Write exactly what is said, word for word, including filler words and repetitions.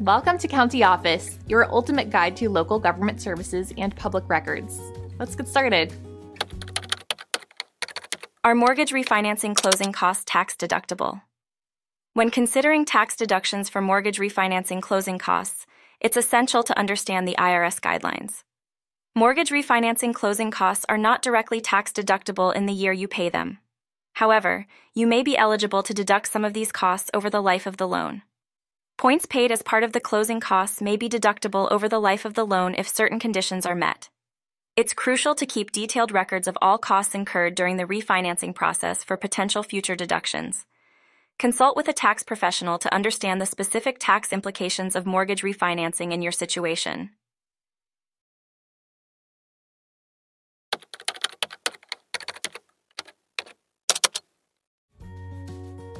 Welcome to County Office, your ultimate guide to local government services and public records. Let's get started. Are mortgage refinancing closing costs tax deductible? When considering tax deductions for mortgage refinancing closing costs, it's essential to understand the I R S guidelines. Mortgage refinancing closing costs are not directly tax deductible in the year you pay them. However, you may be eligible to deduct some of these costs over the life of the loan. Points paid as part of the closing costs may be deductible over the life of the loan if certain conditions are met. It's crucial to keep detailed records of all costs incurred during the refinancing process for potential future deductions. Consult with a tax professional to understand the specific tax implications of mortgage refinancing in your situation.